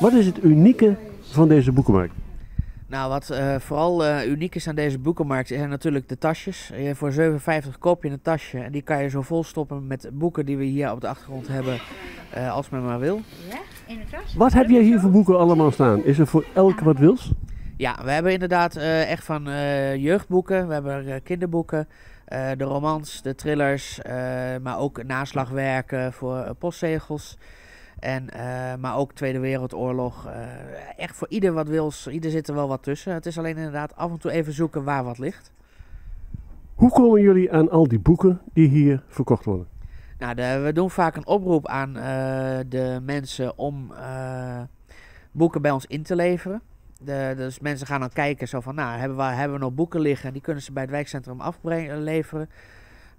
Wat is het unieke van deze boekenmarkt? Nou, wat vooral uniek is aan deze boekenmarkt zijn natuurlijk de tasjes. Voor €7,50 koop je een tasje en die kan je zo vol stoppen met boeken die we hier op de achtergrond hebben, als men maar wil. Ja, in de tas. Wat heb jij hier voor boeken allemaal staan? Is er voor elk wat wils? Ja, we hebben inderdaad echt van jeugdboeken, we hebben kinderboeken, de romans, de thrillers, maar ook naslagwerken voor postzegels. En, maar ook Tweede Wereldoorlog. Echt voor ieder wat wils, ieder zit er wel wat tussen. Het is alleen inderdaad af en toe even zoeken waar wat ligt. Hoe komen jullie aan al die boeken die hier verkocht worden? Nou, we doen vaak een oproep aan de mensen om boeken bij ons in te leveren. Dus mensen gaan dan kijken zo van, nou, hebben we nog boeken liggen? Die kunnen ze bij het wijkcentrum afleveren.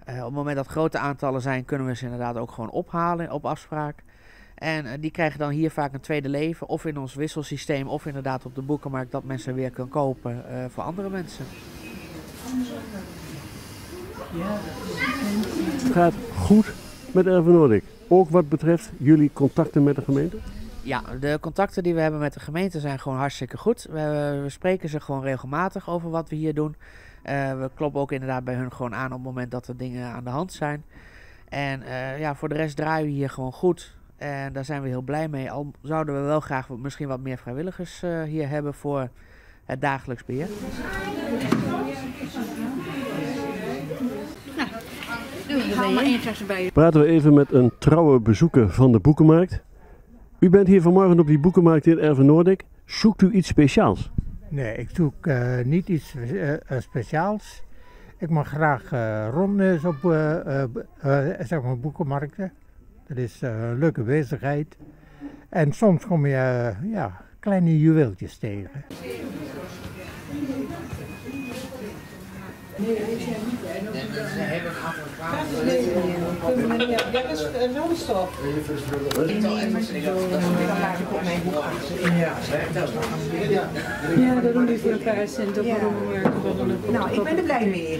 Op het moment dat grote aantallen zijn, kunnen we ze inderdaad ook gewoon ophalen op afspraak. En die krijgen dan hier vaak een tweede leven, of in ons wisselsysteem, of inderdaad op de boekenmarkt, dat mensen weer kunnen kopen voor andere mensen. Het gaat goed met Erve Noordik, ook wat betreft jullie contacten met de gemeente? Ja, de contacten die we hebben met de gemeente zijn gewoon hartstikke goed. We spreken ze gewoon regelmatig over wat we hier doen. We kloppen ook inderdaad bij hun gewoon aan op het moment dat er dingen aan de hand zijn. En ja, voor de rest draaien we hier gewoon goed. En daar zijn we heel blij mee, al zouden we wel graag misschien wat meer vrijwilligers hier hebben voor het dagelijks beheer. Nou, praten we even met een trouwe bezoeker van de boekenmarkt. U bent hier vanmorgen op die boekenmarkt in Erve Noordik. Zoekt u iets speciaals? Nee, ik zoek niet iets speciaals. Ik mag graag rondes op zeg maar boekenmarkten. Het is een leuke bezigheid. En soms kom je ja, kleine juweeltjes tegen. Nee, dat is niet. Ze hebben een afgegaan. Dat is zo'n stop. Dan laat ik op mijn boek achter. Ja, dat doen we voor een paar cent op. Nou, ik ben er blij mee.